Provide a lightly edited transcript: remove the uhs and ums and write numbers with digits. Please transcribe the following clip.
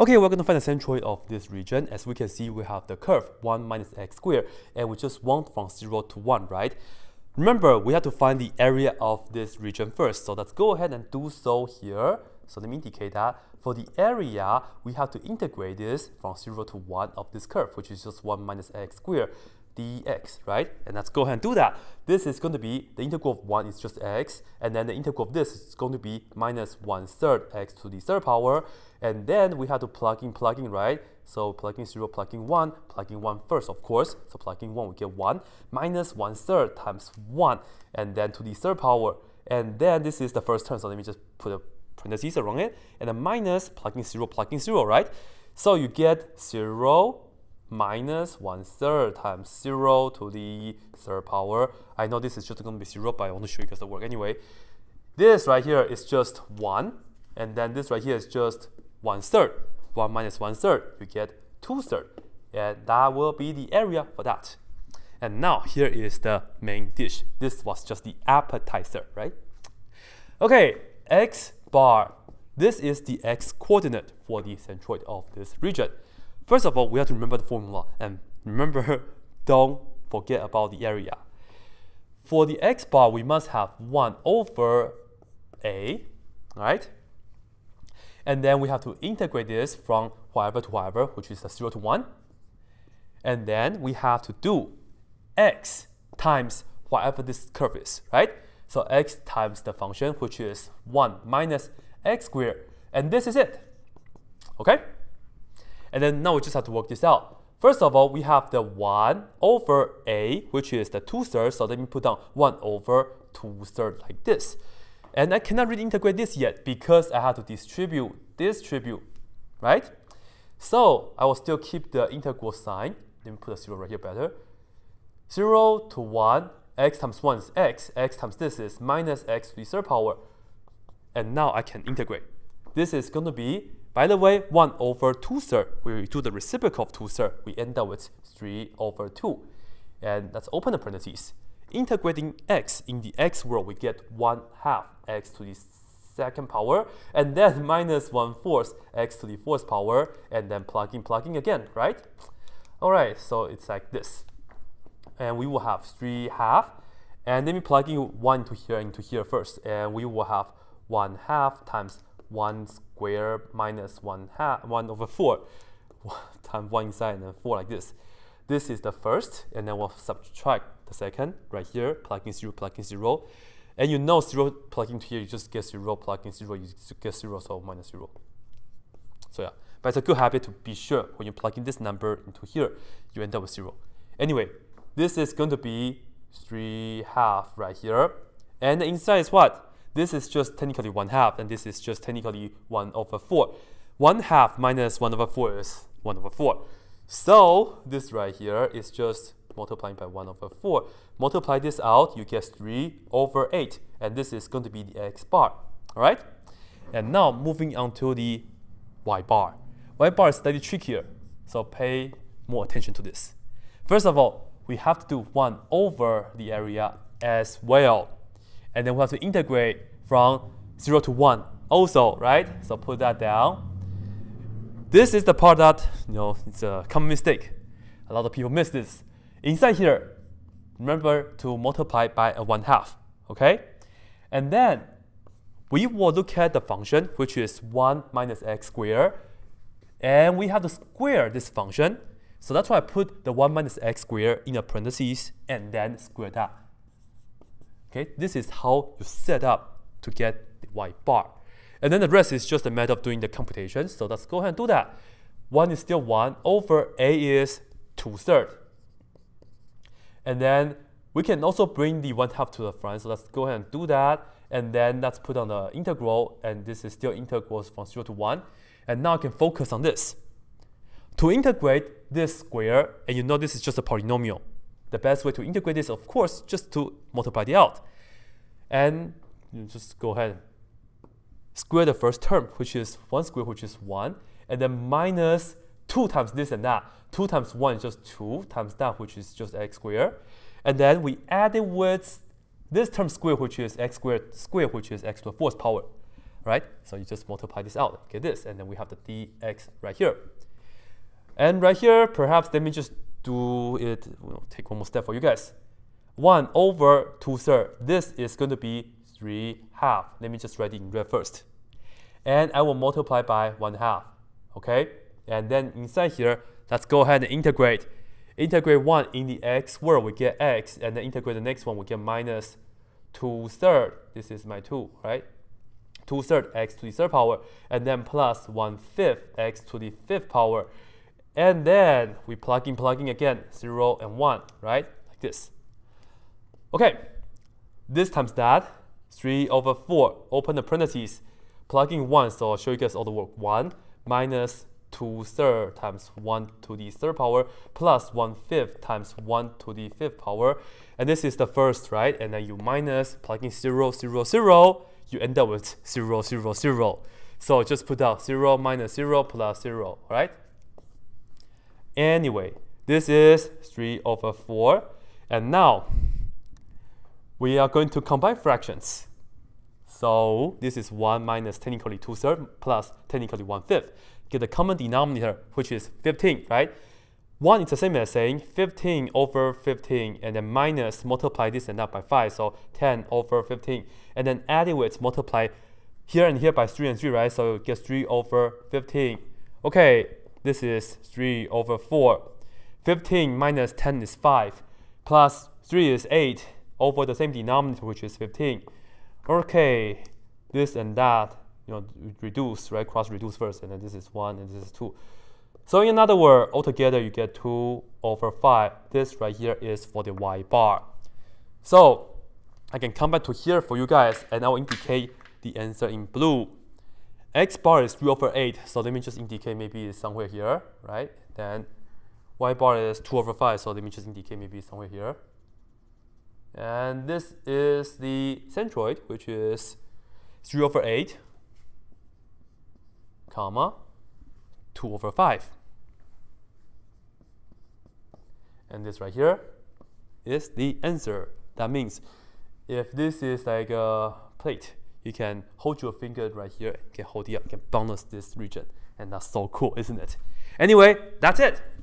Okay, we're going to find the centroid of this region. As we can see, we have the curve 1 minus x squared, and we just want from 0 to 1, right? Remember, we have to find the area of this region first, so let's go ahead and do so here. So let me indicate that for the area, we have to integrate this from 0 to 1 of this curve, which is just 1 minus x squared dx, right? And let's go ahead and do that. This is going to be, the integral of 1 is just x, and then the integral of this is going to be minus 1/3 x to the third power, and then we have to plug in, right? So plugging 0, plugging 1 first, of course. So plugging 1, we get 1, minus 1/3 times 1, and then to the third power, and then this is the first term, so let me just put a parentheses around it, and then minus plugging 0, right? So you get 0, minus 1/3 times 0 to the third power. I know this is just going to be 0, but I want to show you guys the work anyway. This right here is just 1, and then this right here is just 1/3. 1 minus 1/3, you get 2/3. And that will be the area for that. And now here is the main dish. This was just the appetizer, right? Okay, x bar. This is the x coordinate for the centroid of this region. First of all, we have to remember the formula, and remember, don't forget about the area. For the x bar, we must have 1 over a, right? And then we have to integrate this from wherever to wherever, which is 0 to 1. And then we have to do x times whatever this curve is, right? So x times the function, which is 1 minus x squared. And this is it, okay? And then now we just have to work this out. First of all, we have the 1 over a, which is the 2/3. So let me put down 1 over 2/3 like this. And I cannot really integrate this yet because I have to distribute, right? So I will still keep the integral sign. Let me put a 0 right here better. 0 to 1, x times 1 is x. X times this is minus x to the third power. And now I can integrate. This is going to be, by the way, 1 over 2/3. We do the reciprocal of 2/3. We end up with 3 over 2. And let's open the parentheses. Integrating x in the x world, we get 1/2 x to the second power, and then minus 1/4 x to the fourth power, and then plugging again, right? All right, so it's like this. And we will have 3/2. And then we plug in 1 into here first. And we will have 1/2 times 1 square minus 1 over 4 times 1 inside and then 4 like this. This is the first, and then we'll subtract the second right here, plugging 0. And you know 0 plugging to here, you just get 0, plugging 0, you get 0, so minus 0. So yeah, but it's a good habit to be sure when you plug in this number into here, you end up with 0. Anyway, this is going to be 3/2 right here. And the inside is what? This is just technically 1/2, and this is just technically 1 over 4. 1/2 minus 1 over 4 is 1 over 4. So this right here is just multiplying by 1 over 4. Multiply this out, you get 3 over 8, and this is going to be the x bar, all right? And now moving on to the y bar. Y bar is slightly trickier, so pay more attention to this. First of all, we have to do 1 over the area as well. And then we have to integrate from 0 to 1 also, right? So put that down. This is the part that, you know, it's a common mistake. A lot of people miss this. Inside here, remember to multiply by a 1/2, okay? And then we will look at the function, which is 1 minus x squared. And we have to square this function. So that's why I put the 1 minus x squared in a parentheses and then square that. Okay, this is how you set up to get the y bar. And then the rest is just a matter of doing the computation. So let's go ahead and do that. 1 is still 1 over a is 2/3. And then we can also bring the 1/2 to the front. So let's go ahead and do that. And then let's put on the integral. And this is still integrals from 0 to 1. And now I can focus on this. To integrate this square, and you know this is just a polynomial. The best way to integrate this, of course, just to multiply it out. And you just go ahead and square the first term, which is 1 squared, which is 1. And then minus 2 times this and that. 2 times 1 is just 2 times that, which is just x squared. And then we add it with this term squared, which is x squared, which is x to the fourth power. right? So you just multiply this out, get this, and then we have the dx right here. And right here, perhaps let me just do it, take one more step for you guys. 1 over 2/3. This is going to be 3/2. Let me just write it in red first. And I will multiply by 1/2, okay? And then inside here, let's go ahead and integrate. Integrate 1 in the x world, we get x, and then integrate the next one, we get minus 2/3. This is my 2, right? 2/3 x to the third power, and then plus 1/5 x to the fifth power. And then we plug in again, 0 and 1, right? Like this. Okay, this times that, 3 over 4, open the parentheses, plug in 1, so I'll show you guys all the work. 1 minus 2/3 times 1 to the third power plus 1/5 times 1 to the fifth power. And this is the first, right? And then you minus, plug in 0, 0, 0, you end up with 0, 0, 0. So just put out 0 minus 0 plus 0, right? Anyway, this is 3 over 4. And now, we are going to combine fractions. So this is 1 minus technically 2/3 plus technically 1/5. Get the common denominator, which is 15, right? 1 is the same as saying 15 over 15, and then minus, multiply this and that by 5, so 10 over 15. And then add it with multiply here and here by 3 and 3, right? So it gets 3 over 15. Okay, this is 3 over 4. 15 minus 10 is 5, plus 3 is 8, over the same denominator, which is 15. Okay, this and that, reduce, right? Cross reduce first, and then this is 1, and this is 2. So in another word, altogether you get 2 over 5. This right here is for the y bar. So I can come back to here for you guys, and I will indicate the answer in blue. X bar is 3 over 8, so let me just indicate maybe it's somewhere here, right? Then y bar is 2 over 5, so let me just indicate maybe it's somewhere here. And this is the centroid, which is 3 over 8, comma, 2 over 5. And this right here is the answer. That means if this is like a plate, you can hold your finger right here, you can hold it up, you can bounce this region. And that's so cool, isn't it? Anyway, that's it.